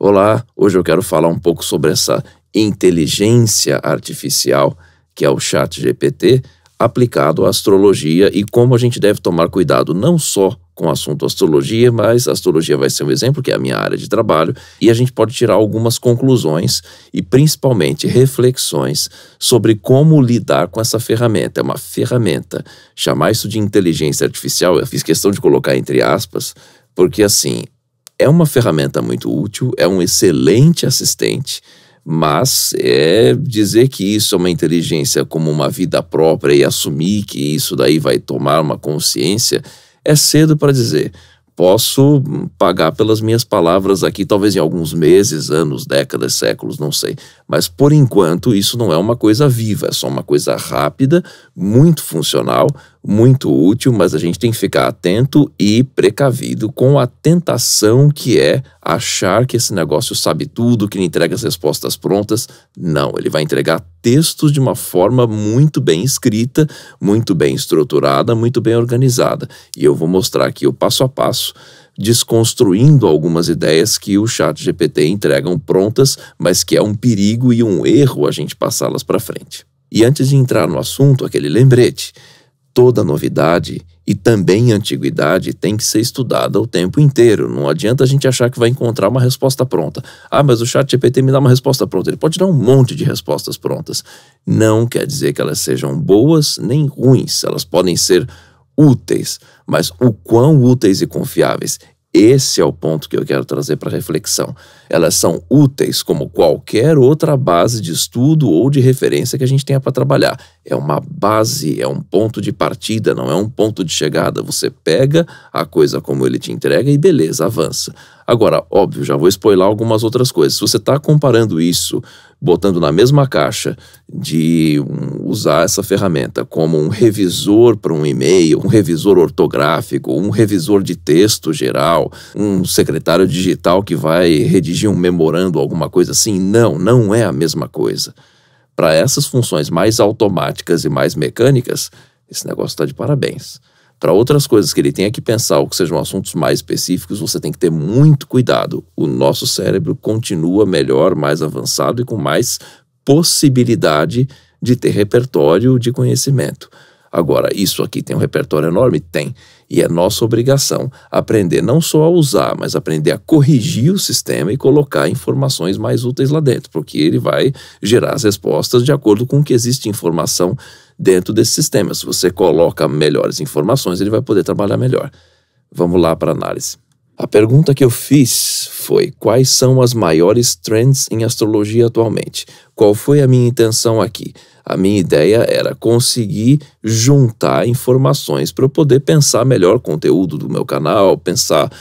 Olá, hoje eu quero falar um pouco sobre essa inteligência artificial que é o ChatGPT aplicado à astrologia e como a gente deve tomar cuidado não só com o assunto astrologia, mas a astrologia vai ser um exemplo, que é a minha área de trabalho, e a gente pode tirar algumas conclusões e principalmente reflexões sobre como lidar com essa ferramenta. É uma ferramenta. Chamar isso de inteligência artificial, eu fiz questão de colocar entre aspas, porque assim, é uma ferramenta muito útil, é um excelente assistente, mas dizer que isso é uma inteligência como uma vida própria e assumir que isso daí vai tomar uma consciência, é cedo para dizer. Posso pagar pelas minhas palavras aqui, talvez em alguns meses, anos, décadas, séculos, não sei. Mas, por enquanto, isso não é uma coisa viva, é só uma coisa rápida, muito funcional, muito útil, mas a gente tem que ficar atento e precavido com a tentação que é achar que esse negócio sabe tudo, que ele entrega as respostas prontas. Não, ele vai entregar textos de uma forma muito bem escrita, muito bem estruturada, muito bem organizada. E eu vou mostrar aqui o passo a passo, desconstruindo algumas ideias que o ChatGPT entregam prontas, mas que é um perigo e um erro a gente passá-las para frente. E antes de entrar no assunto, aquele lembrete: toda novidade e também antiguidade tem que ser estudada o tempo inteiro. Não adianta a gente achar que vai encontrar uma resposta pronta. Ah, mas o ChatGPT me dá uma resposta pronta. Ele pode dar um monte de respostas prontas. Não quer dizer que elas sejam boas nem ruins. Elas podem ser úteis, mas o quão úteis e confiáveis? Esse é o ponto que eu quero trazer para reflexão. Elas são úteis como qualquer outra base de estudo ou de referência que a gente tenha para trabalhar. É uma base, é um ponto de partida, não é um ponto de chegada. Você pega a coisa como ele te entrega e beleza, avança. Agora, óbvio, já vou spoiler algumas outras coisas. Se você está comparando isso, botando na mesma caixa de usar essa ferramenta como um revisor para um e-mail, um revisor ortográfico, um revisor de texto geral, um secretário digital que vai redigir um memorando, alguma coisa assim, não é a mesma coisa. Para essas funções mais automáticas e mais mecânicas, esse negócio está de parabéns. Para outras coisas que ele tenha que pensar ou que sejam assuntos mais específicos, você tem que ter muito cuidado. O nosso cérebro continua melhor, mais avançado e com mais possibilidade de ter repertório de conhecimento. Agora, isso aqui tem um repertório enorme? Tem. E é nossa obrigação aprender não só a usar, mas aprender a corrigir o sistema e colocar informações mais úteis lá dentro, porque ele vai gerar as respostas de acordo com o que existe informação dentro desse sistema. Se você coloca melhores informações, ele vai poder trabalhar melhor. Vamos lá para a análise. A pergunta que eu fiz foi: quais são as maiores trends em astrologia atualmente? Qual foi a minha intenção aqui? A minha ideia era conseguir juntar informações para eu poder pensar melhor conteúdo do meu canal, pensar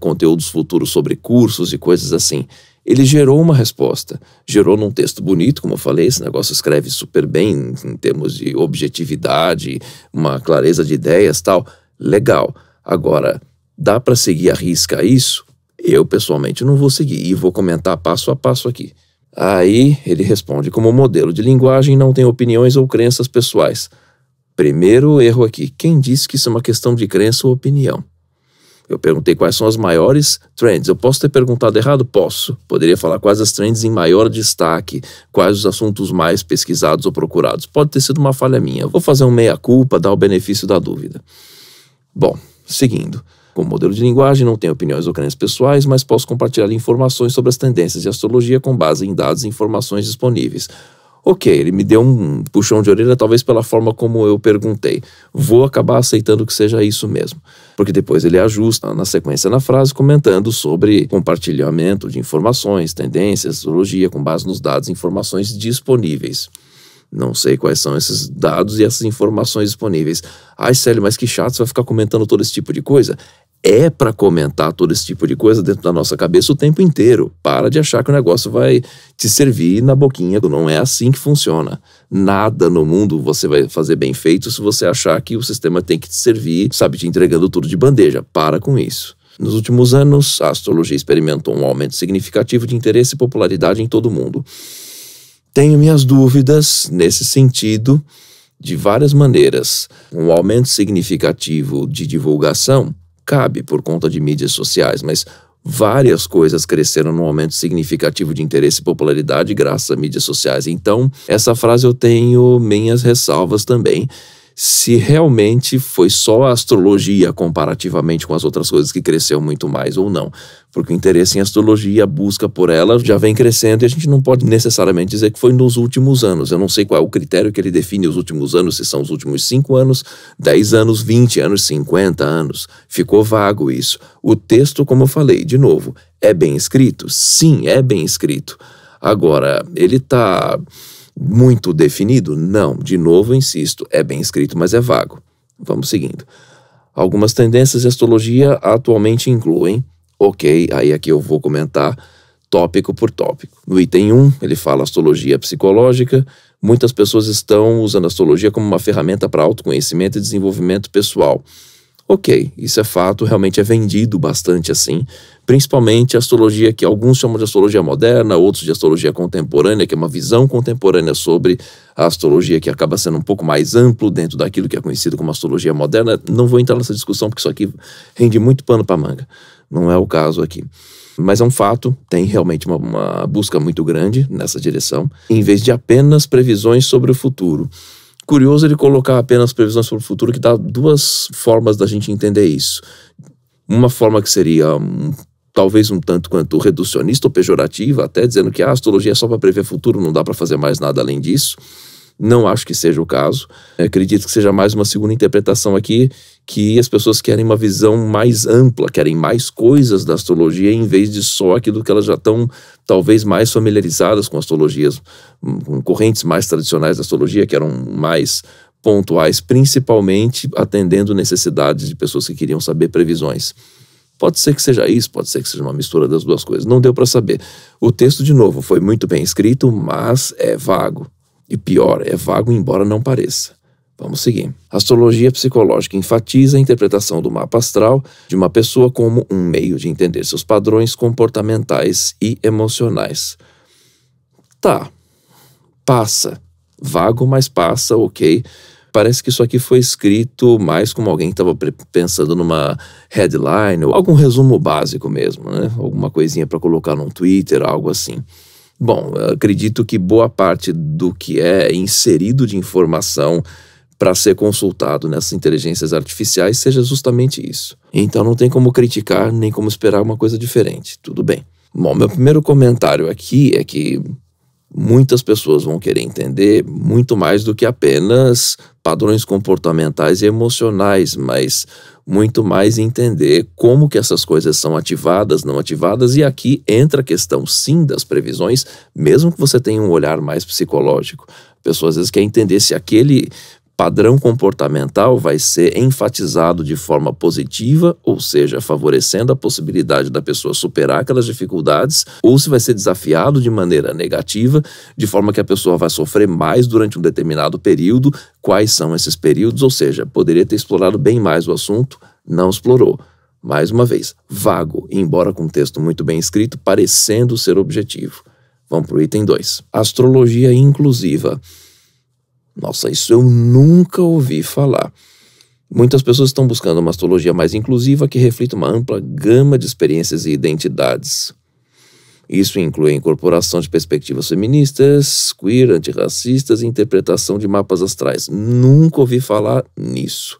conteúdos futuros sobre cursos e coisas assim. Ele gerou uma resposta, gerou num texto bonito, como eu falei, esse negócio escreve super bem em termos de objetividade, uma clareza de ideias e tal. Legal. Agora, dá para seguir à risca isso? Eu, pessoalmente, não vou seguir e vou comentar passo a passo aqui. Aí, ele responde: como modelo de linguagem, não tem opiniões ou crenças pessoais. Primeiro erro aqui: quem disse que isso é uma questão de crença ou opinião? Eu perguntei quais são as maiores trends. Eu posso ter perguntado errado? Posso. Poderia falar quais as trends em maior destaque, quais os assuntos mais pesquisados ou procurados. Pode ter sido uma falha minha. Vou fazer um meia-culpa, dar o benefício da dúvida. Bom, seguindo. Como modelo de linguagem, não tenho opiniões ou crenças pessoais, mas posso compartilhar informações sobre as tendências de astrologia com base em dados e informações disponíveis. Ok, ele me deu um puxão de orelha, talvez pela forma como eu perguntei. Vou acabar aceitando que seja isso mesmo, porque depois ele ajusta na sequência na frase, comentando sobre compartilhamento de informações, tendências, astrologia com base nos dados e informações disponíveis. Não sei quais são esses dados e essas informações disponíveis. Ai, Célio, mas que chato, você vai ficar comentando todo esse tipo de coisa? É para comentar todo esse tipo de coisa dentro da nossa cabeça o tempo inteiro. Para de achar que o negócio vai te servir na boquinha. Não é assim que funciona. Nada no mundo você vai fazer bem feito se você achar que o sistema tem que te servir, sabe, te entregando tudo de bandeja. Para com isso. Nos últimos anos, a astrologia experimentou um aumento significativo de interesse e popularidade em todo o mundo. Tenho minhas dúvidas nesse sentido de várias maneiras. Um aumento significativo de divulgação cabe por conta de mídias sociais, mas várias coisas cresceram num aumento significativo de interesse e popularidade graças a mídias sociais. Então, essa frase eu tenho minhas ressalvas também. Se realmente foi só a astrologia comparativamente com as outras coisas que cresceu muito mais ou não. Porque o interesse em astrologia, a busca por ela já vem crescendo e a gente não pode necessariamente dizer que foi nos últimos anos. Eu não sei qual é o critério que ele define os últimos anos, se são os últimos 5 anos, 10 anos, 20 anos, 50 anos. Ficou vago isso. O texto, como eu falei, de novo, é bem escrito? Sim, é bem escrito. Agora, ele está muito definido? Não. De novo, insisto, é bem escrito, mas é vago. Vamos seguindo. Algumas tendências de astrologia atualmente incluem, ok, aí aqui eu vou comentar tópico por tópico. No item 1, ele fala astrologia psicológica. Muitas pessoas estão usando a astrologia como uma ferramenta para autoconhecimento e desenvolvimento pessoal. Ok, isso é fato, realmente é vendido bastante assim, principalmente a astrologia que alguns chamam de astrologia moderna, outros de astrologia contemporânea, que é uma visão contemporânea sobre a astrologia que acaba sendo um pouco mais amplo dentro daquilo que é conhecido como astrologia moderna. Não vou entrar nessa discussão porque isso aqui rende muito pano para manga, não é o caso aqui. Mas é um fato, tem realmente uma busca muito grande nessa direção, em vez de apenas previsões sobre o futuro. Curioso ele colocar apenas previsões sobre o futuro, que dá duas formas da gente entender isso. Uma forma que seria talvez um tanto quanto reducionista ou pejorativa, até dizendo que a astrologia é só para prever futuro, não dá para fazer mais nada além disso. Não acho que seja o caso. Acredito que seja mais uma segunda interpretação aqui, que as pessoas querem uma visão mais ampla, querem mais coisas da astrologia em vez de só aquilo que elas já estão talvez mais familiarizadas com astrologias, com correntes mais tradicionais da astrologia, que eram mais pontuais, principalmente atendendo necessidades de pessoas que queriam saber previsões. Pode ser que seja isso, pode ser que seja uma mistura das duas coisas. Não deu para saber. O texto, de novo, foi muito bem escrito, mas é vago. E pior, é vago embora não pareça. Vamos seguir. A astrologia psicológica enfatiza a interpretação do mapa astral de uma pessoa como um meio de entender seus padrões comportamentais e emocionais. Tá, passa. Vago, mas passa, ok. Parece que isso aqui foi escrito mais como alguém que estava pensando numa headline ou algum resumo básico mesmo, né? Alguma coisinha para colocar no Twitter, algo assim. Bom, acredito que boa parte do que é inserido de informação para ser consultado nessas inteligências artificiais seja justamente isso. Então não tem como criticar nem como esperar uma coisa diferente, tudo bem. Bom, meu primeiro comentário aqui é que muitas pessoas vão querer entender muito mais do que apenas padrões comportamentais e emocionais, mas muito mais entender como que essas coisas são ativadas, não ativadas, e aqui entra a questão sim das previsões, mesmo que você tenha um olhar mais psicológico. A pessoa às vezes quer entender se aquele padrão comportamental vai ser enfatizado de forma positiva, ou seja, favorecendo a possibilidade da pessoa superar aquelas dificuldades, ou se vai ser desafiado de maneira negativa, de forma que a pessoa vai sofrer mais durante um determinado período. Quais são esses períodos? Ou seja, poderia ter explorado bem mais o assunto, não explorou. Mais uma vez, vago, embora com um texto muito bem escrito, parecendo ser objetivo. Vamos para o item 2. Astrologia inclusiva. Nossa, isso eu nunca ouvi falar. Muitas pessoas estão buscando uma astrologia mais inclusiva que reflita uma ampla gama de experiências e identidades. Isso inclui a incorporação de perspectivas feministas, queer, antirracistas e interpretação de mapas astrais. Nunca ouvi falar nisso.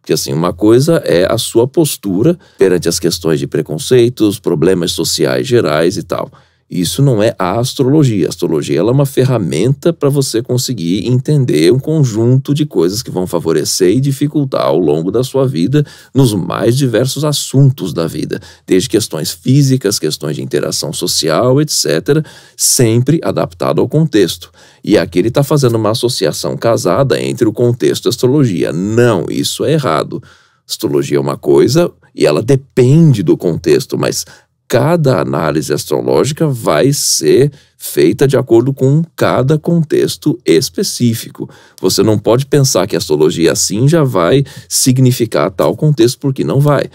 Porque assim, uma coisa é a sua postura perante as questões de preconceitos, problemas sociais gerais e tal. Isso não é a astrologia. A astrologia ela é uma ferramenta para você conseguir entender um conjunto de coisas que vão favorecer e dificultar ao longo da sua vida nos mais diversos assuntos da vida, desde questões físicas, questões de interação social, etc., sempre adaptado ao contexto. E aqui ele está fazendo uma associação casada entre o contexto e a astrologia. Não, isso é errado. Astrologia é uma coisa e ela depende do contexto, mas cada análise astrológica vai ser feita de acordo com cada contexto específico. Você não pode pensar que a astrologia assim já vai significar tal contexto, porque não vai.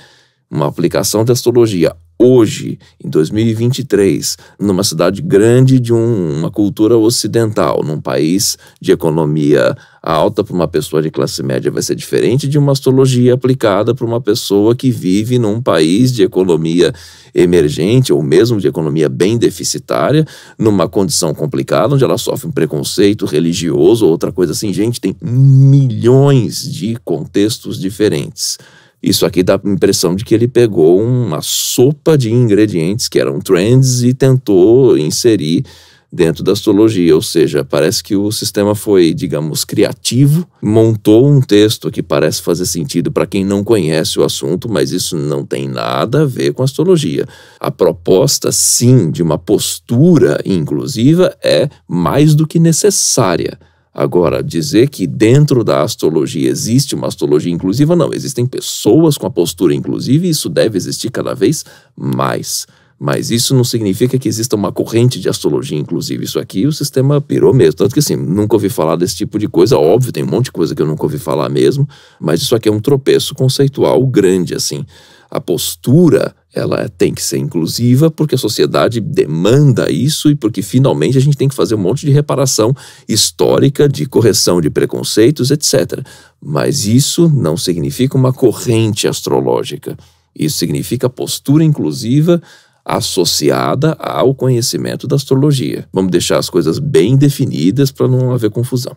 Uma aplicação de astrologia hoje, em 2023, numa cidade grande de uma cultura ocidental, num país de economia alta, para uma pessoa de classe média vai ser diferente de uma astrologia aplicada para uma pessoa que vive num país de economia emergente ou mesmo de economia bem deficitária, numa condição complicada, onde ela sofre um preconceito religioso ou outra coisa assim. Gente, tem milhões de contextos diferentes. Isso aqui dá a impressão de que ele pegou uma sopa de ingredientes que eram trends e tentou inserir dentro da astrologia, ou seja, parece que o sistema foi, digamos, criativo, montou um texto que parece fazer sentido para quem não conhece o assunto, mas isso não tem nada a ver com a astrologia. A proposta, sim, de uma postura inclusiva é mais do que necessária. Agora, dizer que dentro da astrologia existe uma astrologia inclusiva, não. Existem pessoas com a postura inclusiva e isso deve existir cada vez mais. Mas isso não significa que exista uma corrente de astrologia inclusiva. Isso aqui o sistema pirou mesmo. Tanto que assim, nunca ouvi falar desse tipo de coisa. Óbvio, tem um monte de coisa que eu nunca ouvi falar mesmo. Mas isso aqui é um tropeço conceitual grande, assim. A postura, ela tem que ser inclusiva porque a sociedade demanda isso e porque finalmente a gente tem que fazer um monte de reparação histórica, de correção de preconceitos, etc. Mas isso não significa uma corrente astrológica. Isso significa postura inclusiva associada ao conhecimento da astrologia. Vamos deixar as coisas bem definidas para não haver confusão.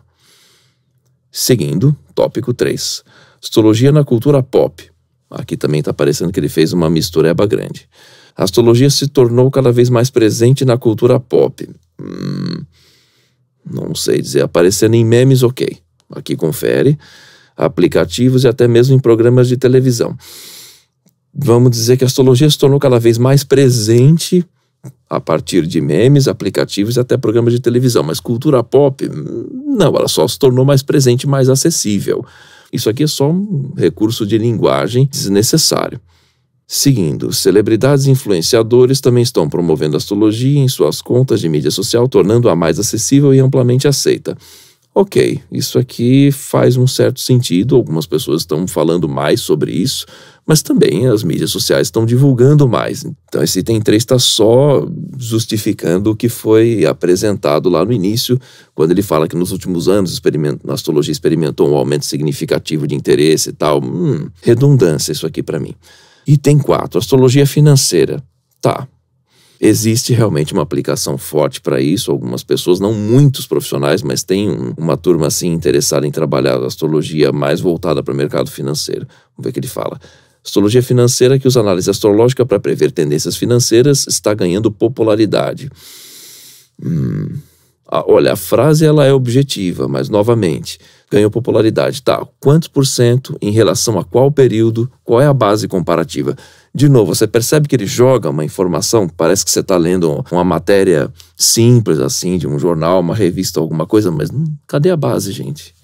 Seguindo, tópico 3. Astrologia na cultura pop. Aqui também está parecendo que ele fez uma mistureba grande. A astrologia se tornou cada vez mais presente na cultura pop. Não sei dizer. Aparecendo em memes, ok. Aqui confere. Aplicativos e até mesmo em programas de televisão. Vamos dizer que a astrologia se tornou cada vez mais presente a partir de memes, aplicativos e até programas de televisão. Mas cultura pop, não, ela só se tornou mais presente, mais acessível. Isso aqui é só um recurso de linguagem desnecessário. Seguindo, celebridades e influenciadores também estão promovendo a astrologia em suas contas de mídia social, tornando-a mais acessível e amplamente aceita. Ok, isso aqui faz um certo sentido, algumas pessoas estão falando mais sobre isso, mas também as mídias sociais estão divulgando mais. Então esse item 3 está só justificando o que foi apresentado lá no início, quando ele fala que nos últimos anos a astrologia experimentou um aumento significativo de interesse e tal. Redundância isso aqui para mim. Item 4, astrologia financeira. Tá. Existe realmente uma aplicação forte para isso. Algumas pessoas, não muitos profissionais, mas tem uma turma assim interessada em trabalhar a astrologia mais voltada para o mercado financeiro. Vamos ver o que ele fala. Astrologia financeira que usa análise astrológica para prever tendências financeiras está ganhando popularidade. Olha, a frase ela é objetiva, mas novamente, ganhou popularidade. Tá, quantos % em relação a qual período, qual é a base comparativa? De novo, você percebe que ele joga uma informação, parece que você está lendo uma matéria simples assim, de um jornal, uma revista, alguma coisa, mas cadê a base, gente?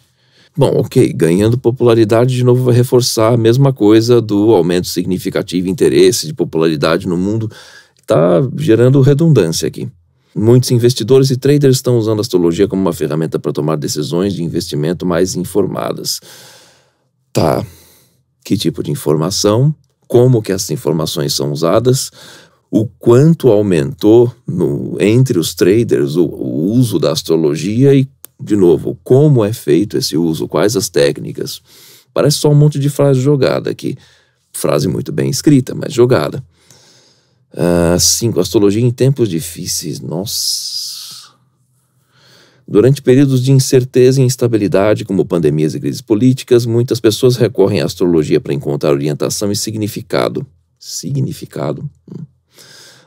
Bom, ok, ganhando popularidade de novo vai reforçar a mesma coisa do aumento significativo de interesse, de popularidade no mundo. Está gerando redundância aqui. Muitos investidores e traders estão usando a astrologia como uma ferramenta para tomar decisões de investimento mais informadas. Tá, que tipo de informação? Como que essas informações são usadas? O quanto aumentou entre os traders o uso da astrologia e, de novo, como é feito esse uso? Quais as técnicas? Parece só um monte de frase jogada aqui. Frase muito bem escrita, mas jogada. 5. Astrologia em tempos difíceis. Nossa. Durante períodos de incerteza e instabilidade, como pandemias e crises políticas, muitas pessoas recorrem à astrologia para encontrar orientação e significado. Significado?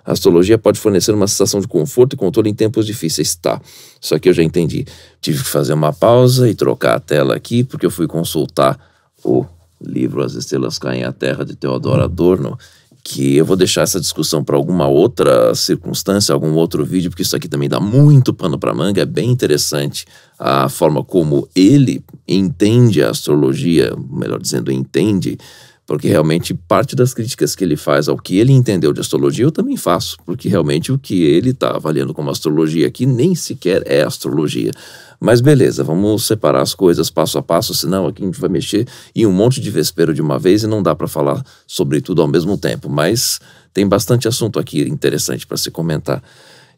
A astrologia pode fornecer uma sensação de conforto e controle em tempos difíceis. Tá, isso aqui eu já entendi. Tive que fazer uma pausa e trocar a tela aqui, porque eu fui consultar o livro As Estrelas Caem à Terra, de Teodoro Adorno, que eu vou deixar essa discussão para alguma outra circunstância, algum outro vídeo, porque isso aqui também dá muito pano para manga. É bem interessante a forma como ele entende a astrologia, melhor dizendo, entende, porque realmente parte das críticas que ele faz ao que ele entendeu de astrologia eu também faço, porque realmente o que ele está avaliando como astrologia aqui nem sequer é astrologia. Mas beleza, vamos separar as coisas passo a passo, senão aqui a gente vai mexer em um monte de vespeiro de uma vez e não dá para falar sobre tudo ao mesmo tempo. Mas Tem bastante assunto aqui interessante para se comentar.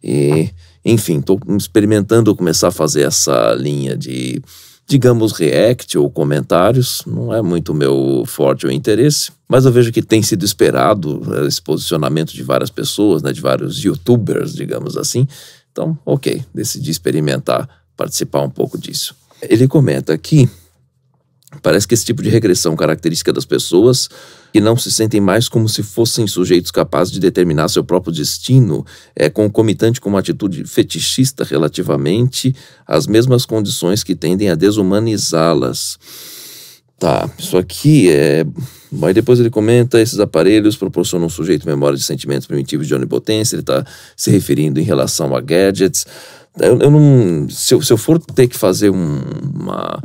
E, enfim, estou experimentando começar a fazer essa linha de, digamos, react ou comentários. Não é muito meu forte ou interesse, mas eu vejo que tem sido esperado esse posicionamento de várias pessoas, né, de vários youtubers, digamos assim. Então, ok, decidi experimentar, participar um pouco disso. Ele comenta aqui: parece que esse tipo de regressão característica das pessoas que não se sentem mais como se fossem sujeitos capazes de determinar seu próprio destino é concomitante com uma atitude fetichista relativamente às mesmas condições que tendem a desumanizá-las. Tá, isso aqui é... Aí depois ele comenta: esses aparelhos proporcionam um sujeito memória de sentimentos primitivos de onipotência. Ele está se referindo em relação a gadgets. Eu não... Se eu for ter que fazer uma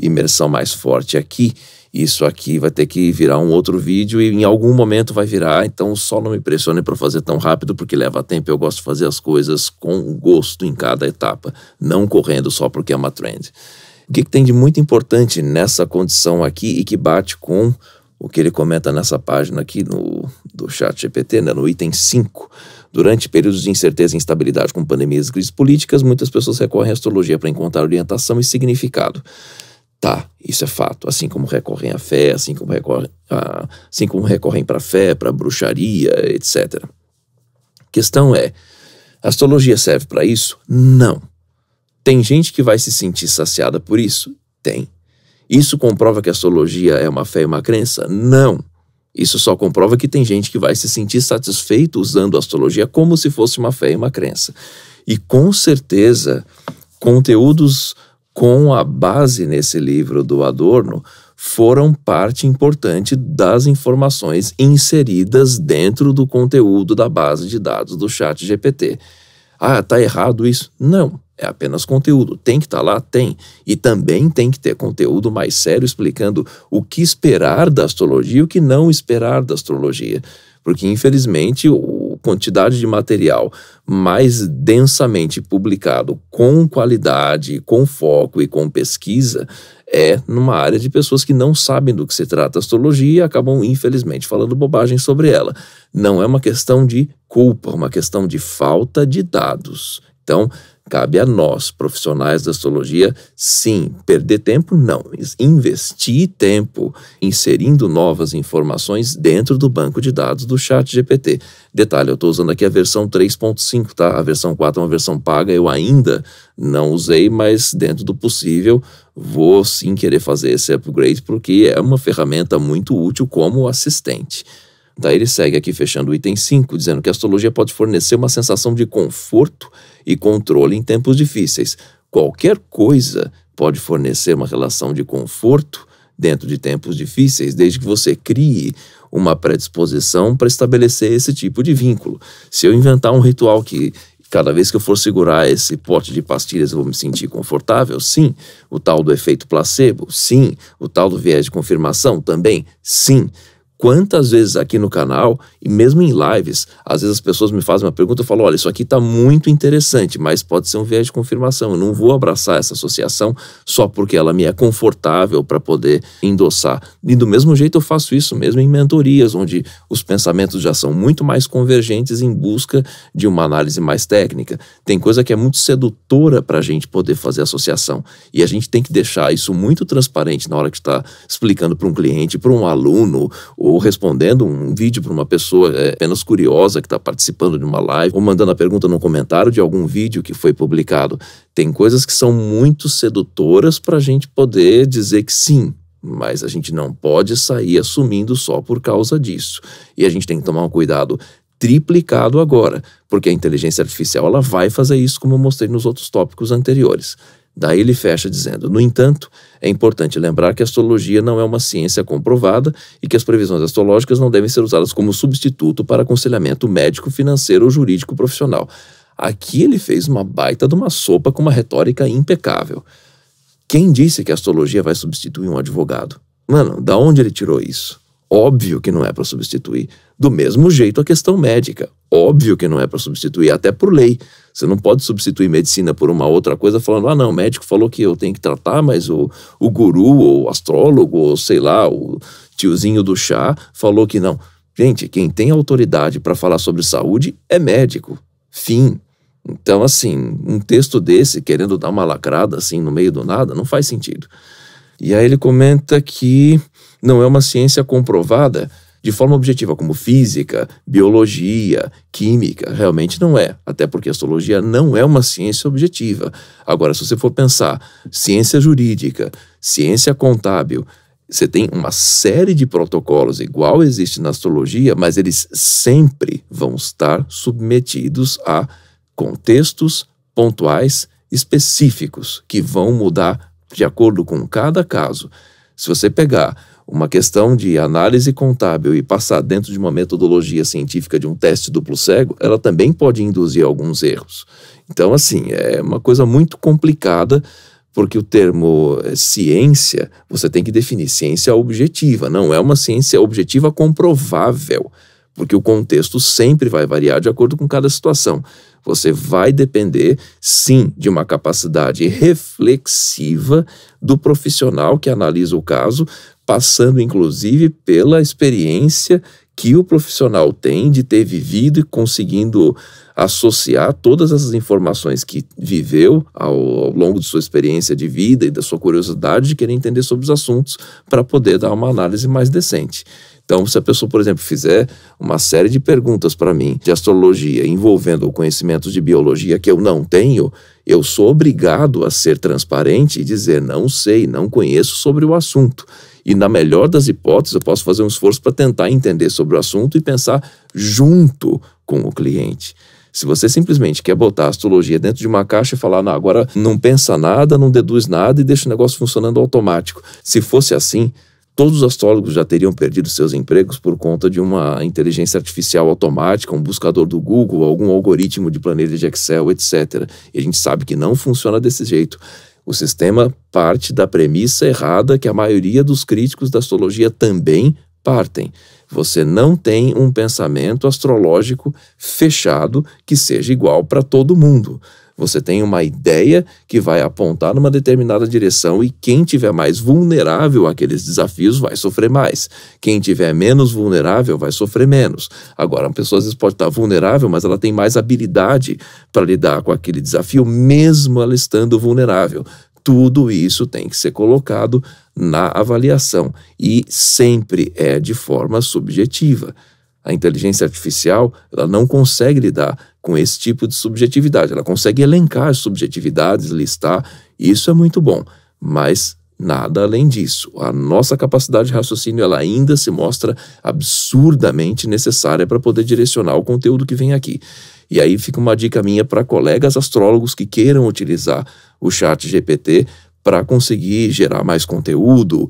imersão mais forte aqui, isso aqui vai ter que virar um outro vídeo e em algum momento vai virar. Então só não me pressione para fazer tão rápido, porque leva tempo. Eu gosto de fazer as coisas com gosto em cada etapa, não correndo só porque é uma trend. O que tem de muito importante nessa condição aqui e que bate com o que ele comenta nessa página aqui do ChatGPT, né, no item 5. Durante períodos de incerteza e instabilidade com pandemias e crises políticas, muitas pessoas recorrem à astrologia para encontrar orientação e significado. Tá, isso é fato. Assim como recorrem à fé, assim como recorrem para fé, para bruxaria, etc. A questão é: a astrologia serve para isso? Não. Tem gente que vai se sentir saciada por isso? Tem. Isso comprova que a astrologia é uma fé e uma crença? Não. Isso só comprova que tem gente que vai se sentir satisfeito usando a astrologia como se fosse uma fé e uma crença. E com certeza, conteúdos com a base nesse livro do Adorno foram parte importante das informações inseridas dentro do conteúdo da base de dados do ChatGPT. Ah, tá errado isso? Não. É apenas conteúdo. Tem que estar lá? Tem. E também tem que ter conteúdo mais sério explicando o que esperar da astrologia e o que não esperar da astrologia. Porque, infelizmente, a quantidade de material mais densamente publicado com qualidade, com foco e com pesquisa é numa área de pessoas que não sabem do que se trata a astrologia e acabam, infelizmente, falando bobagem sobre ela. Não é uma questão de culpa, é uma questão de falta de dados. Então, cabe a nós, profissionais da astrologia, sim, perder tempo, não. Investir tempo inserindo novas informações dentro do banco de dados do ChatGPT. Detalhe, eu estou usando aqui a versão 3.5, tá? A versão 4 é uma versão paga, eu ainda não usei, mas dentro do possível vou sim querer fazer esse upgrade, porque é uma ferramenta muito útil como assistente. Daí ele segue aqui fechando o item 5, dizendo que a astrologia pode fornecer uma sensação de conforto e controle em tempos difíceis. Qualquer coisa pode fornecer uma relação de conforto dentro de tempos difíceis, desde que você crie uma predisposição para estabelecer esse tipo de vínculo. Se eu inventar um ritual que cada vez que eu for segurar esse pote de pastilhas eu vou me sentir confortável, sim. O tal do efeito placebo, sim. O tal do viés de confirmação, também, sim. Quantas vezes aqui no canal, e mesmo em lives, às vezes as pessoas me fazem uma pergunta, eu falo: olha, isso aqui está muito interessante, mas pode ser um viés de confirmação. Eu não vou abraçar essa associação só porque ela me é confortável para poder endossar. E do mesmo jeito eu faço isso mesmo em mentorias, onde os pensamentos já são muito mais convergentes em busca de uma análise mais técnica. Tem coisa que é muito sedutora para a gente poder fazer associação. E a gente tem que deixar isso muito transparente na hora que está explicando para um cliente, para um aluno, ou respondendo um vídeo para uma pessoa apenas curiosa que está participando de uma live, ou mandando a pergunta no comentário de algum vídeo que foi publicado. Tem coisas que são muito sedutoras para a gente poder dizer que sim, mas a gente não pode sair assumindo só por causa disso. E a gente tem que tomar um cuidado triplicado agora, porque a inteligência artificial ela vai fazer isso, como eu mostrei nos outros tópicos anteriores. Daí ele fecha dizendo: no entanto, é importante lembrar que a astrologia não é uma ciência comprovada e que as previsões astrológicas não devem ser usadas como substituto para aconselhamento médico, financeiro ou jurídico profissional. Aqui ele fez uma baita de uma sopa com uma retórica impecável. Quem disse que a astrologia vai substituir um advogado? Mano, da onde ele tirou isso? Óbvio que não é para substituir. Do mesmo jeito a questão médica. Óbvio que não é para substituir, até por lei. Você não pode substituir medicina por uma outra coisa falando: ah, não, o médico falou que eu tenho que tratar, mas o guru ou o astrólogo ou sei lá, o tiozinho do chá falou que não. Gente, quem tem autoridade para falar sobre saúde é médico. Fim. Então, assim, um texto desse querendo dar uma lacrada assim no meio do nada não faz sentido. E aí ele comenta que não é uma ciência comprovada de forma objetiva, como física, biologia, química. Realmente não é, até porque a astrologia não é uma ciência objetiva. Agora, se você for pensar ciência jurídica, ciência contábil, você tem uma série de protocolos igual existe na astrologia, mas eles sempre vão estar submetidos a contextos pontuais específicos que vão mudar de acordo com cada caso. Se você pegar uma questão de análise contábil e passar dentro de uma metodologia científica de um teste duplo cego, ela também pode induzir alguns erros. Então, assim, é uma coisa muito complicada, porque o termo ciência, você tem que definir ciência objetiva, não é uma ciência objetiva comprovável, porque o contexto sempre vai variar de acordo com cada situação. Você vai depender, sim, de uma capacidade reflexiva do profissional que analisa o caso, passando, inclusive, pela experiência que o profissional tem de ter vivido e conseguindo associar todas essas informações que viveu ao longo de sua experiência de vida e da sua curiosidade de querer entender sobre os assuntos para poder dar uma análise mais decente. Então, se a pessoa, por exemplo, fizer uma série de perguntas para mim de astrologia envolvendo conhecimentos de biologia que eu não tenho, eu sou obrigado a ser transparente e dizer não sei, não conheço sobre o assunto. E na melhor das hipóteses, eu posso fazer um esforço para tentar entender sobre o assunto e pensar junto com o cliente. Se você simplesmente quer botar a astrologia dentro de uma caixa e falar, não, agora não pensa nada, não deduz nada e deixa o negócio funcionando automático. Se fosse assim, todos os astrólogos já teriam perdido seus empregos por conta de uma inteligência artificial automática, um buscador do Google, algum algoritmo de planilha de Excel, etc. E a gente sabe que não funciona desse jeito. O sistema parte da premissa errada que a maioria dos críticos da astrologia também partem. Você não tem um pensamento astrológico fechado que seja igual para todo mundo. Você tem uma ideia que vai apontar numa determinada direção e quem tiver mais vulnerável àqueles desafios vai sofrer mais. Quem tiver menos vulnerável vai sofrer menos. Agora, uma pessoa às vezes pode estar vulnerável, mas ela tem mais habilidade para lidar com aquele desafio, mesmo ela estando vulnerável. Tudo isso tem que ser colocado na avaliação e sempre é de forma subjetiva. A inteligência artificial, ela não consegue lidar com esse tipo de subjetividade. Ela consegue elencar as subjetividades, listar. Isso é muito bom, mas nada além disso. A nossa capacidade de raciocínio, ela ainda se mostra absurdamente necessária para poder direcionar o conteúdo que vem aqui. E aí fica uma dica minha para colegas astrólogos que queiram utilizar o ChatGPT para conseguir gerar mais conteúdo,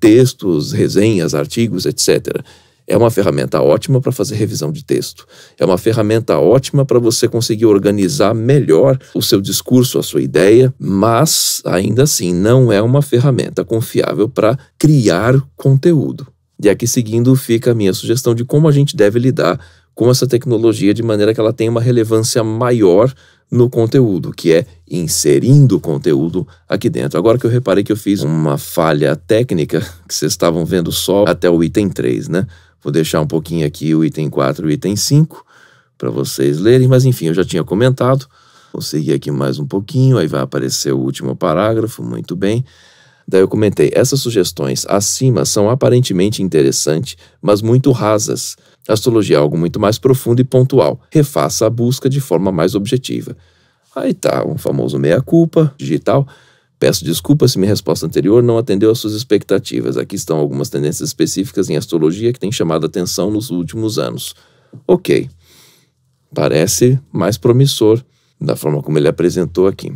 textos, resenhas, artigos, etc. É uma ferramenta ótima para fazer revisão de texto. É uma ferramenta ótima para você conseguir organizar melhor o seu discurso, a sua ideia, mas, ainda assim, não é uma ferramenta confiável para criar conteúdo. E aqui seguindo fica a minha sugestão de como a gente deve lidar com essa tecnologia de maneira que ela tenha uma relevância maior no conteúdo, que é inserindo o conteúdo aqui dentro. Agora que eu reparei que eu fiz uma falha técnica, que vocês estavam vendo só até o item 3, né? Vou deixar um pouquinho aqui o item 4 e o item 5 para vocês lerem, mas enfim, eu já tinha comentado. Vou seguir aqui mais um pouquinho, aí vai aparecer o último parágrafo, muito bem. Daí eu comentei, essas sugestões acima são aparentemente interessantes, mas muito rasas. A astrologia é algo muito mais profundo e pontual. Refaça a busca de forma mais objetiva. Aí tá, um famoso meia-culpa digital. Peço desculpas se minha resposta anterior não atendeu às suas expectativas. Aqui estão algumas tendências específicas em astrologia que têm chamado a atenção nos últimos anos. Ok. Parece mais promissor da forma como ele apresentou aqui.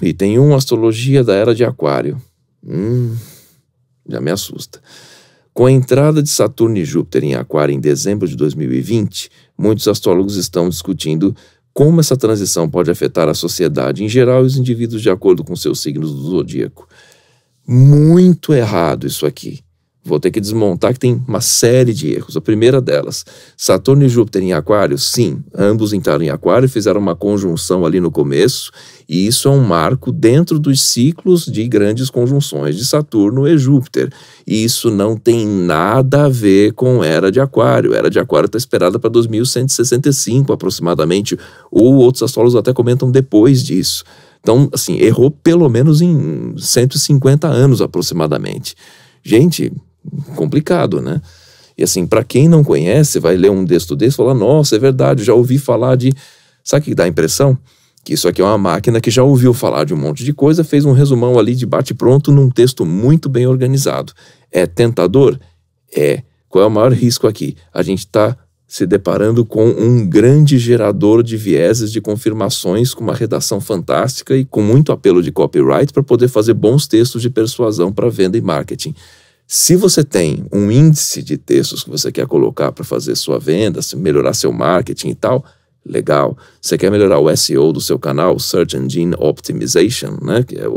E tem uma astrologia da era de Aquário. Já me assusta. Com a entrada de Saturno e Júpiter em Aquário em dezembro de 2020, muitos astrólogos estão discutindo como essa transição pode afetar a sociedade em geral e os indivíduos de acordo com seus signos do zodíaco. Muito errado isso aqui. Vou ter que desmontar que tem uma série de erros. A primeira delas, Saturno e Júpiter em Aquário, sim, ambos entraram em Aquário, fizeram uma conjunção ali no começo, e isso é um marco dentro dos ciclos de grandes conjunções de Saturno e Júpiter. E isso não tem nada a ver com Era de Aquário. Era de Aquário está esperada para 2165 aproximadamente, ou outros astrólogos até comentam depois disso. Então, assim, errou pelo menos em 150 anos aproximadamente. Gente, complicado, né? E assim, para quem não conhece, vai ler um texto desse e falar, nossa, é verdade, já ouvi falar de... Sabe o que dá a impressão? Que isso aqui é uma máquina que já ouviu falar de um monte de coisa, fez um resumão ali de bate-pronto num texto muito bem organizado. É tentador? É. Qual é o maior risco aqui? A gente está se deparando com um grande gerador de vieses, de confirmações, com uma redação fantástica e com muito apelo de copyright para poder fazer bons textos de persuasão para venda e marketing. Se você tem um índice de textos que você quer colocar para fazer sua venda, melhorar seu marketing e tal, legal. Você quer melhorar o SEO do seu canal, Search Engine Optimization, né? Que é a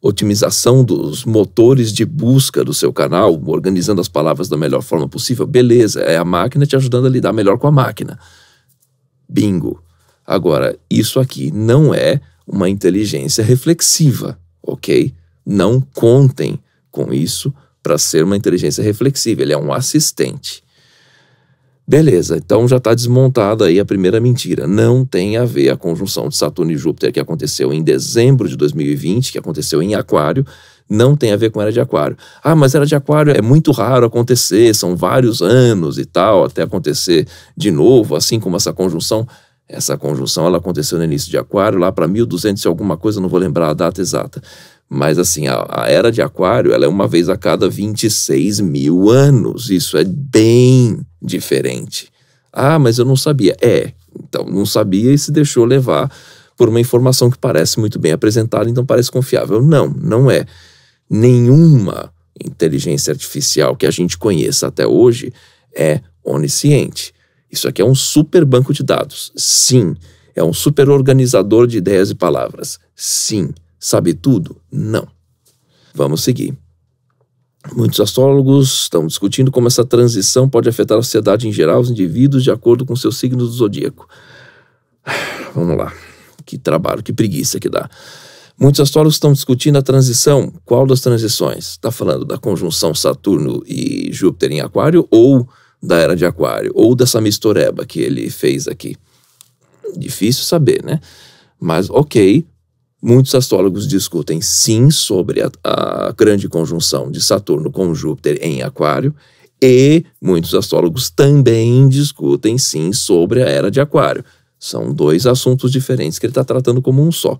otimização dos motores de busca do seu canal, organizando as palavras da melhor forma possível, beleza, é a máquina te ajudando a lidar melhor com a máquina. Bingo. Agora, isso aqui não é uma inteligência reflexiva, ok? Não contem com isso para ser uma inteligência reflexiva, ele é um assistente. Beleza, então já está desmontada aí a primeira mentira. Não tem a ver a conjunção de Saturno e Júpiter que aconteceu em dezembro de 2020, que aconteceu em Aquário, não tem a ver com Era de Aquário. Ah, mas Era de Aquário é muito raro acontecer, são vários anos e tal, até acontecer de novo, assim como essa conjunção. Essa conjunção ela aconteceu no início de Aquário, lá para 1200 e alguma coisa, não vou lembrar a data exata. Mas assim, a Era de Aquário ela é uma vez a cada 26 mil anos. Isso é bem diferente. Ah, mas eu não sabia. É, então não sabia e se deixou levar por uma informação que parece muito bem apresentada, então parece confiável. Não, não é. Nenhuma inteligência artificial que a gente conheça até hoje é onisciente. Isso aqui é um super banco de dados. Sim. É um super organizador de ideias e palavras. Sim. Sabe tudo? Não. Vamos seguir. Muitos astrólogos estão discutindo como essa transição pode afetar a sociedade em geral, os indivíduos, de acordo com seus signos do zodíaco. Vamos lá. Que trabalho, que preguiça que dá. Muitos astrólogos estão discutindo a transição. Qual das transições? Está falando da conjunção Saturno e Júpiter em Aquário ou da Era de Aquário? Ou dessa mistureba que ele fez aqui? Difícil saber, né? Mas ok. Muitos astrólogos discutem sim sobre a grande conjunção de Saturno com Júpiter em Aquário e muitos astrólogos também discutem sim sobre a Era de Aquário. São dois assuntos diferentes que ele está tratando como um só.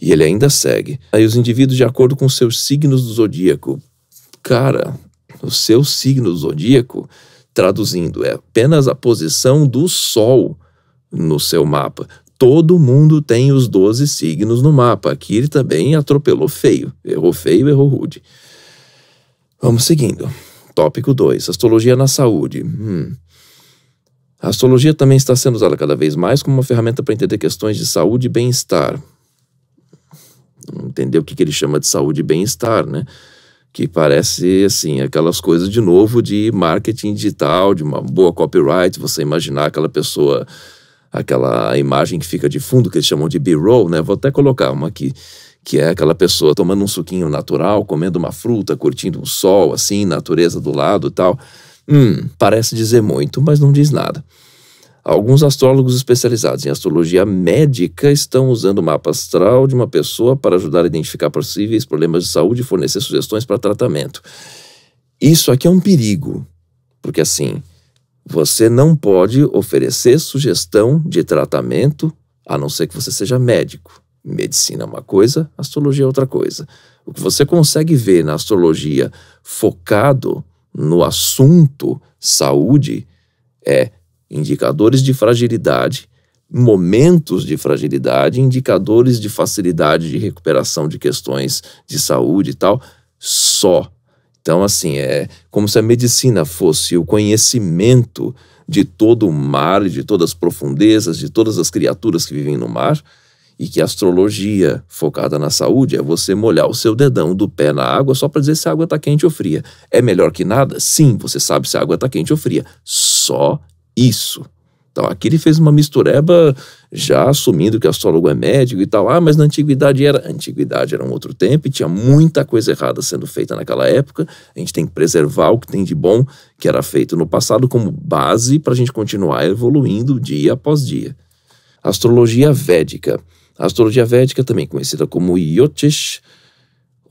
E ele ainda segue. Aí os indivíduos de acordo com seus signos do zodíaco. Cara, o seu signo do zodíaco, traduzindo, é apenas a posição do Sol no seu mapa. Todo mundo tem os 12 signos no mapa. Aqui ele também atropelou feio. Errou feio, errou rude. Vamos seguindo. Tópico 2. Astrologia na saúde. A astrologia também está sendo usada cada vez mais como uma ferramenta para entender questões de saúde e bem-estar. Entender o que ele chama de saúde e bem-estar, né? Que parece, assim, aquelas coisas de novo de marketing digital, de uma boa copyright, você imaginar aquela pessoa... Aquela imagem que fica de fundo, que eles chamam de B-roll, né? Vou até colocar uma aqui, que é aquela pessoa tomando um suquinho natural, comendo uma fruta, curtindo o sol, assim, natureza do lado e tal. Parece dizer muito, mas não diz nada. Alguns astrólogos especializados em astrologia médica estão usando o mapa astral de uma pessoa para ajudar a identificar possíveis problemas de saúde e fornecer sugestões para tratamento. Isso aqui é um perigo, porque assim... Você não pode oferecer sugestão de tratamento, a não ser que você seja médico. Medicina é uma coisa, astrologia é outra coisa. O que você consegue ver na astrologia focado no assunto saúde é indicadores de fragilidade, momentos de fragilidade, indicadores de facilidade de recuperação de questões de saúde e tal, só. Então, assim, é como se a medicina fosse o conhecimento de todo o mar, de todas as profundezas, de todas as criaturas que vivem no mar, E que a astrologia focada na saúde é você molhar o seu dedão do pé na água só para dizer se a água está quente ou fria. É melhor que nada? Sim, você sabe se a água está quente ou fria. Só isso. Então, aqui ele fez uma mistureba já assumindo que o astrólogo é médico e tal. Ah, mas na antiguidade era... A antiguidade era um outro tempo e tinha muita coisa errada sendo feita naquela época. A gente tem que preservar o que tem de bom que era feito no passado como base para a gente continuar evoluindo dia após dia. Astrologia védica. A astrologia védica, também conhecida como Jyotish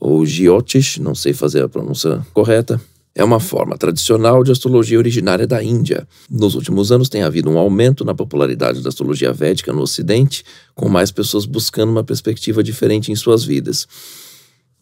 ou Jyotish, não sei fazer a pronúncia correta, é uma forma tradicional de astrologia originária da Índia. Nos últimos anos tem havido um aumento na popularidade da astrologia védica no Ocidente, com mais pessoas buscando uma perspectiva diferente em suas vidas.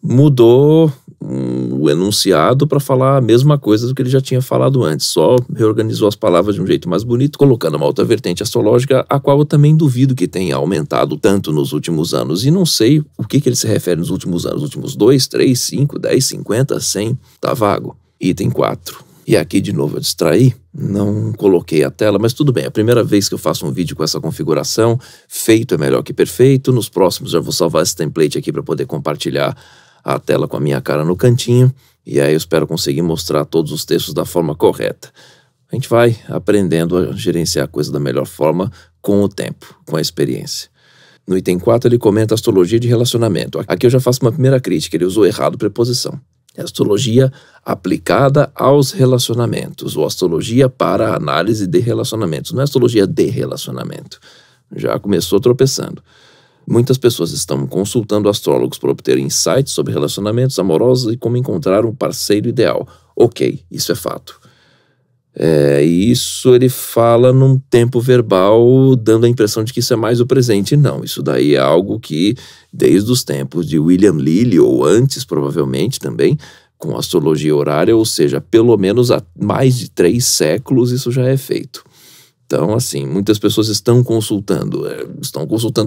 Mudou o enunciado para falar a mesma coisa do que ele já tinha falado antes, só reorganizou as palavras de um jeito mais bonito, colocando uma outra vertente astrológica, a qual eu também duvido que tenha aumentado tanto nos últimos anos. E não sei o que ele se refere nos últimos anos, últimos 2, 3, 5, 10, 50, 100, tá vago. Item 4. E aqui de novo eu distraí, não coloquei a tela, mas tudo bem, é a primeira vez que eu faço um vídeo com essa configuração, feito é melhor que perfeito. Nos próximos já vou salvar esse template aqui para poder compartilhar a tela com a minha cara no cantinho, e aí eu espero conseguir mostrar todos os textos da forma correta. A gente vai aprendendo a gerenciar a coisa da melhor forma com o tempo, com a experiência. No item 4 ele comenta astrologia de relacionamento. Aqui eu já faço uma primeira crítica, ele usou errado preposição. É astrologia aplicada aos relacionamentos, ou astrologia para análise de relacionamentos. Não é astrologia de relacionamento. Já começou tropeçando. Muitas pessoas estão consultando astrólogos para obter insights sobre relacionamentos amorosos e como encontrar um parceiro ideal. Ok, isso é fato. Isso ele fala num tempo verbal, dando a impressão de que isso é mais o presente. Não, isso daí é algo que, desde os tempos de William Lilly, ou antes provavelmente também, com astrologia horária, ou seja, pelo menos há mais de 3 séculos isso já é feito. Então, assim, muitas pessoas estão consultando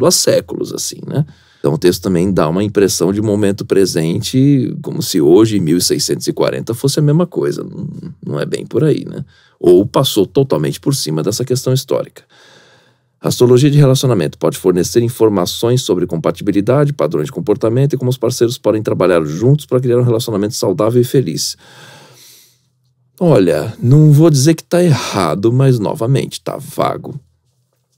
há séculos, assim, né? Então o texto também dá uma impressão de momento presente, como se hoje, 1640, fosse a mesma coisa. Não é bem por aí, né? Ou passou totalmente por cima dessa questão histórica. A astrologia de relacionamento pode fornecer informações sobre compatibilidade, padrões de comportamento e como os parceiros podem trabalhar juntos para criar um relacionamento saudável e feliz. Olha, não vou dizer que está errado, mas novamente está vago.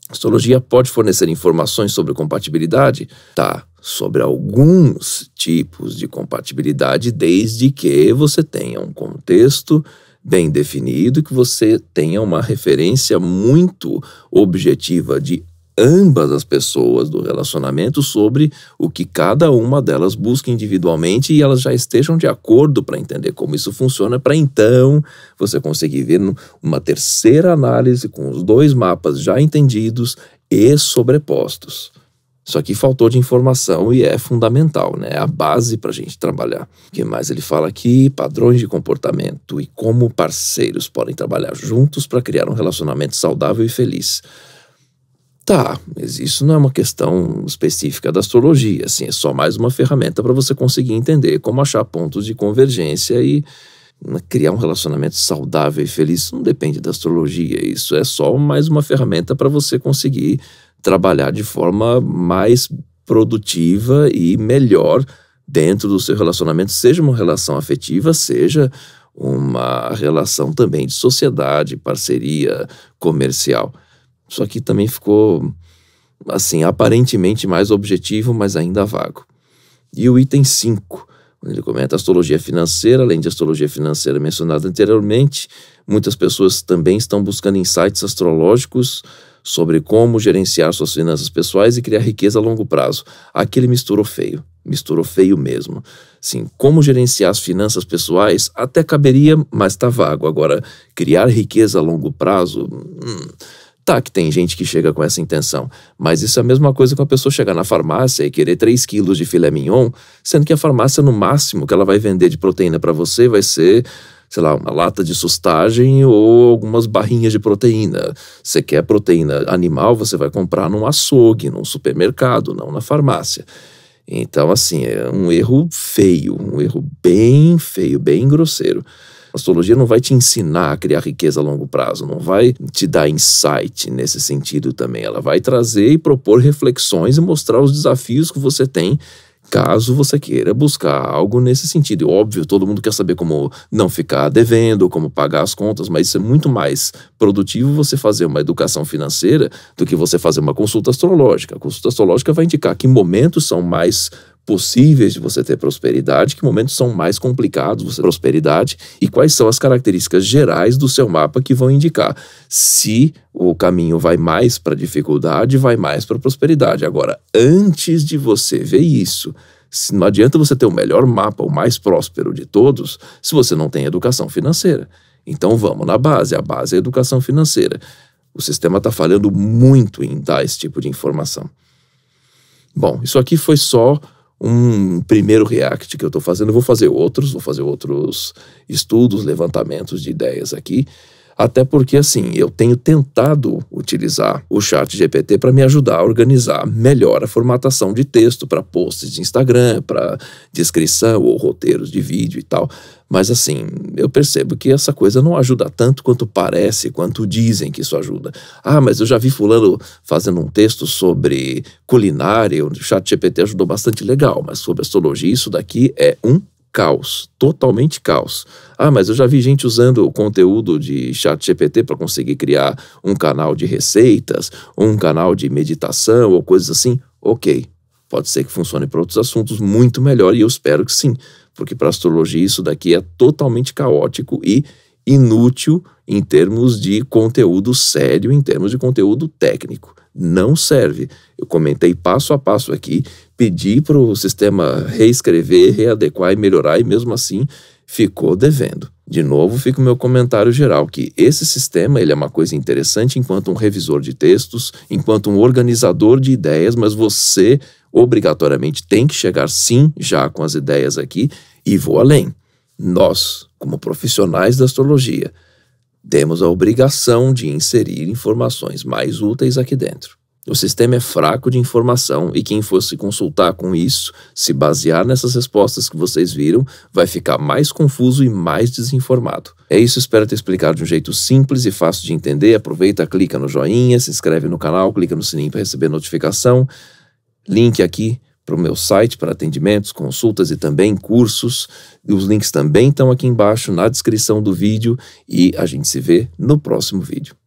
A astrologia pode fornecer informações sobre compatibilidade? Tá, sobre alguns tipos de compatibilidade, desde que você tenha um contexto bem definido e que você tenha uma referência muito objetiva de ambas as pessoas do relacionamento sobre o que cada uma delas busca individualmente e elas já estejam de acordo para entender como isso funciona, para então você conseguir ver uma terceira análise com os 2 mapas já entendidos e sobrepostos. Isso aqui faltou de informação e é fundamental, né? É a base para a gente trabalhar. O que mais ele fala aqui? Padrões de comportamento e como parceiros podem trabalhar juntos para criar um relacionamento saudável e feliz. Tá, mas isso não é uma questão específica da astrologia, assim, é só mais uma ferramenta para você conseguir entender como achar pontos de convergência e criar um relacionamento saudável e feliz. Isso não depende da astrologia, isso é só mais uma ferramenta para você conseguir trabalhar de forma mais produtiva e melhor dentro do seu relacionamento, seja uma relação afetiva, seja uma relação também de sociedade, parceria comercial. Isso aqui também ficou, assim, aparentemente mais objetivo, mas ainda vago. E o item 5, onde ele comenta astrologia financeira. Além de astrologia financeira mencionada anteriormente, muitas pessoas também estão buscando insights astrológicos sobre como gerenciar suas finanças pessoais e criar riqueza a longo prazo. Aqui ele misturou feio mesmo. Sim, como gerenciar as finanças pessoais até caberia, mas tá vago. Agora, criar riqueza a longo prazo... Tá, que tem gente que chega com essa intenção, mas isso é a mesma coisa que uma pessoa chegar na farmácia e querer 3 quilos de filé mignon, sendo que a farmácia, no máximo, que ela vai vender de proteína para você vai ser, sei lá, uma lata de sustagem ou algumas barrinhas de proteína. Você quer proteína animal, você vai comprar num açougue, num supermercado, não na farmácia. Então, assim, é um erro feio, um erro bem feio, bem grosseiro. Astrologia não vai te ensinar a criar riqueza a longo prazo, não vai te dar insight nesse sentido também. Ela vai trazer e propor reflexões e mostrar os desafios que você tem caso você queira buscar algo nesse sentido. Óbvio, todo mundo quer saber como não ficar devendo, como pagar as contas, mas isso é muito mais produtivo você fazer uma educação financeira do que você fazer uma consulta astrológica. A consulta astrológica vai indicar que momentos são mais possíveis de você ter prosperidade, que momentos são mais complicados de você ter prosperidade e quais são as características gerais do seu mapa que vão indicar se o caminho vai mais para dificuldade, vai mais para prosperidade. Agora, antes de você ver isso, não adianta você ter o melhor mapa, o mais próspero de todos, se você não tem educação financeira. Então vamos na base, a base é a educação financeira. O sistema está falhando muito em dar esse tipo de informação. Bom, isso aqui foi só um primeiro react que eu estou fazendo. Eu vou fazer outros estudos, levantamentos de ideias aqui, até porque, assim, eu tenho tentado utilizar o ChatGPT para me ajudar a organizar melhor a formatação de texto para posts de Instagram, para descrição ou roteiros de vídeo e tal. Mas, assim, eu percebo que essa coisa não ajuda tanto quanto parece, quanto dizem que isso ajuda. Ah, mas eu já vi fulano fazendo um texto sobre culinária, o ChatGPT ajudou bastante, legal, mas sobre astrologia isso daqui é um caos, totalmente caos. Ah, mas eu já vi gente usando o conteúdo de ChatGPT para conseguir criar um canal de receitas, um canal de meditação ou coisas assim. Ok, pode ser que funcione para outros assuntos muito melhor e eu espero que sim. Porque para astrologia isso daqui é totalmente caótico e inútil em termos de conteúdo sério, em termos de conteúdo técnico. Não serve. Eu comentei passo a passo aqui, pedi para o sistema reescrever, readequar e melhorar e mesmo assim ficou devendo. De novo fica o meu comentário geral, que esse sistema ele é uma coisa interessante enquanto um revisor de textos, enquanto um organizador de ideias, mas você obrigatoriamente tem que chegar sim já com as ideias aqui e vou além. Nós, como profissionais da astrologia, temos a obrigação de inserir informações mais úteis aqui dentro. O sistema é fraco de informação e quem for se consultar com isso, se basear nessas respostas que vocês viram, vai ficar mais confuso e mais desinformado. É isso, espero ter explicado de um jeito simples e fácil de entender. Aproveita, clica no joinha, se inscreve no canal, clica no sininho para receber notificação. Link aqui para o meu site para atendimentos, consultas e também cursos. Os links também estão aqui embaixo na descrição do vídeo e a gente se vê no próximo vídeo.